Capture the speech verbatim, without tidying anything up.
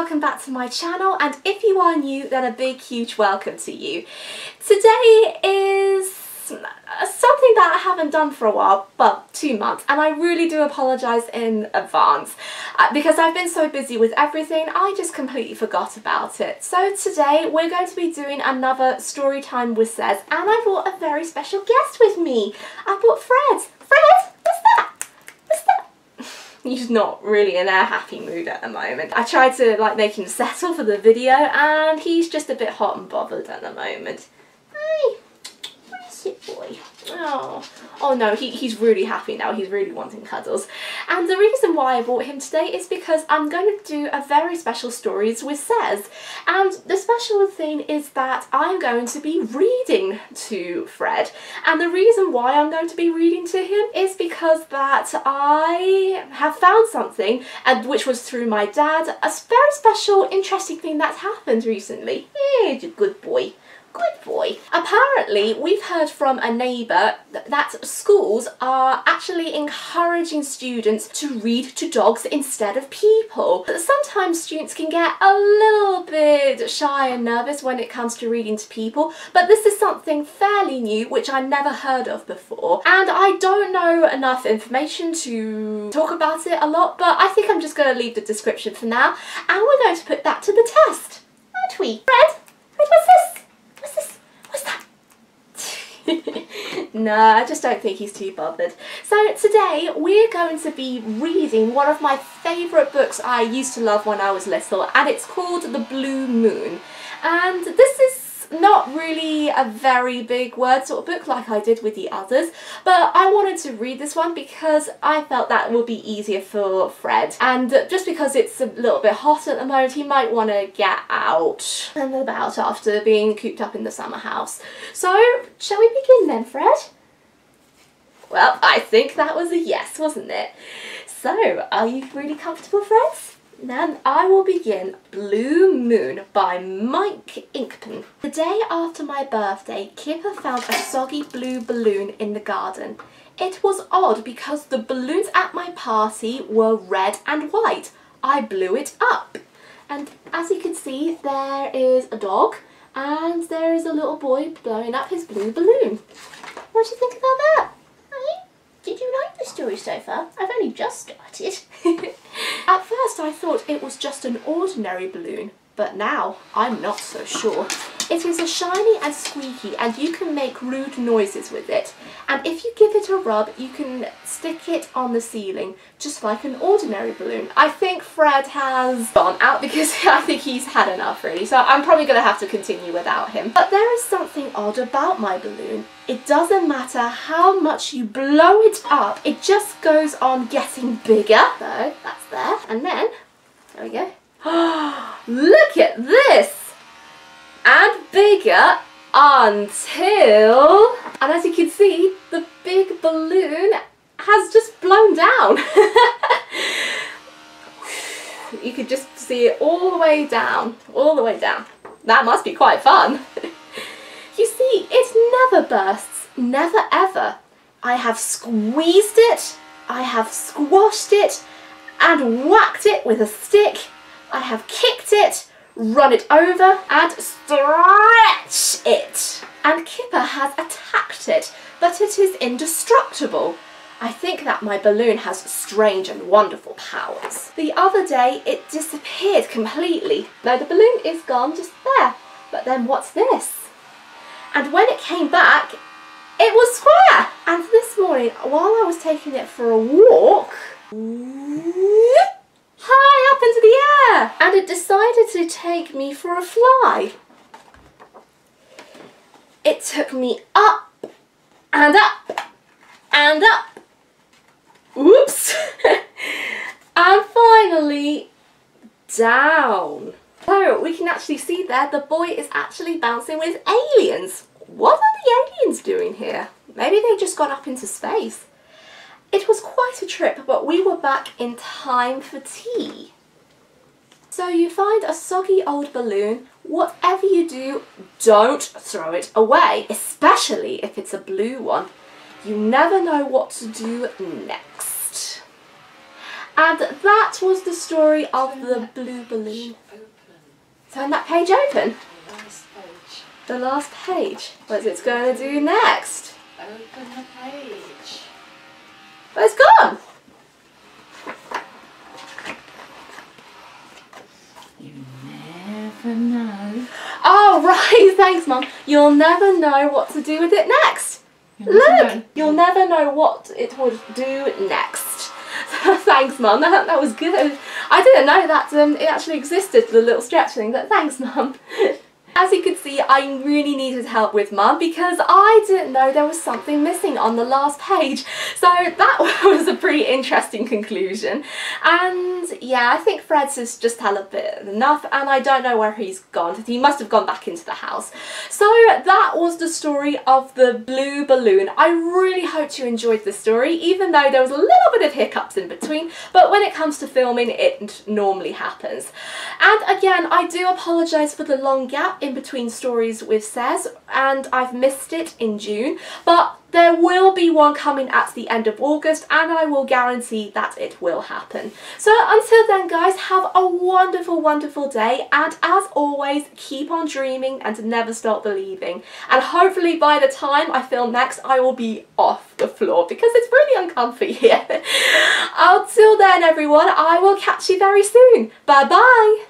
welcome back to my channel, and if you are new, then a big huge welcome to you. Today is something that I haven't done for a while, but two months, and I really do apologise in advance uh, because I've been so busy with everything I just completely forgot about it. So today we're going to be doing another story time with Sez, and I brought a very special guest with me. I brought Fred. Fred, what's that? What's that? He's not really in a happy mood at the moment. I tried to like make him settle for the video, and he's just a bit hot and bothered at the moment. Hi. Boy. Oh, oh no, he, he's really happy now, he's really wanting cuddles. And the reason why I brought him today is because I'm going to do a very special Stories with Sez. And the special thing is that I'm going to be reading to Fred. And the reason why I'm going to be reading to him is because that I have found something, and which was through my dad, a very special, interesting thing that's happened recently. He's a good boy. Good boy. Apparently, we've heard from a neighbour that schools are actually encouraging students to read to dogs instead of people. But sometimes students can get a little bit shy and nervous when it comes to reading to people, but this is something fairly new which I never heard of before. And I don't know enough information to talk about it a lot, but I think I'm just going to leave the description for now, and we're going to put that to the test, aren't we? Fred? Fred, what's this? What's this? What's that? No, I just don't think he's too bothered. So today we're going to be reading one of my favourite books I used to love when I was little, and it's called The Blue Balloon. And this is not really a very big word sort of book like I did with the others, but I wanted to read this one because I felt that would be easier for Fred, and just because it's a little bit hot at the moment, he might want to get out and about after being cooped up in the summer house. So shall we begin then, Fred? Well, I think that was a yes, wasn't it? So are you really comfortable, Fred? Then I will begin Blue Moon by Mick Inkpen. The day after my birthday, Kipper found a soggy blue balloon in the garden. It was odd because the balloons at my party were red and white. I blew it up. And as you can see, there is a dog and there is a little boy blowing up his blue balloon. What do you think about that? Did you like the story so far? I've only just started. At first I thought it was just an ordinary balloon, but now I'm not so sure. It is as shiny and squeaky, and you can make rude noises with it. And if you give it a rub, you can stick it on the ceiling, just like an ordinary balloon. I think Fred has gone out because I think he's had enough really, so I'm probably going to have to continue without him. But there is something odd about my balloon. It doesn't matter how much you blow it up, it just goes on getting bigger. So that's there. And then, there we go. Look at this! And bigger until... And as you can see, the big balloon has just blown down. You could just see it all the way down, all the way down. That must be quite fun. You see, it never bursts, never ever. I have squeezed it, I have squashed it, and whacked it with a stick. I have kicked it, run it over, and stretch it. And Kipper has attacked it, but it is indestructible. I think that my balloon has strange and wonderful powers. The other day it disappeared completely. Now the balloon is gone just there, but then what's this? And when it came back, it was square. And this morning, while I was taking it for a walk, high up into the air, and it decided to take me for a fly. It took me up and up and up, oops, and finally down. So we can actually see there the boy is actually bouncing with aliens. What are the aliens doing here? Maybe they just got up into space. It was quite a trip, but we were back in time for tea. So you find a soggy old balloon. Whatever you do, don't throw it away, especially if it's a blue one. You never know what to do next. And that was the story of The Blue Balloon. Turn that page open. The last page. What's it going to do next? Open the page. But it's gone. You never know. Oh, right. Thanks, Mum. You'll never know what to do with it next. You'll Look. Never. You'll never know what it would do next. Thanks, Mum. That, that was good. It was, I didn't know that um, it actually existed, the little stretch thing, but thanks, Mum. As you can see, I really needed help with Mum because I didn't know there was something missing on the last page. So that was a pretty interesting conclusion. And yeah, I think Fred's has just had a bit enough and I don't know where he's gone. He must have gone back into the house. So that was the story of The Blue Balloon. I really hoped you enjoyed the story, even though there was a little bit of hiccups in between. But when it comes to filming, it normally happens. And again, I do apologise for the long gap in between Stories with Sez, and I've missed it in June, but there will be one coming at the end of August and I will guarantee that it will happen. So until then, guys, have a wonderful, wonderful day, and as always, keep on dreaming and never stop believing. And hopefully by the time I film next, I will be off the floor because it's really uncomfy here. Until then, everyone, I will catch you very soon. Bye bye!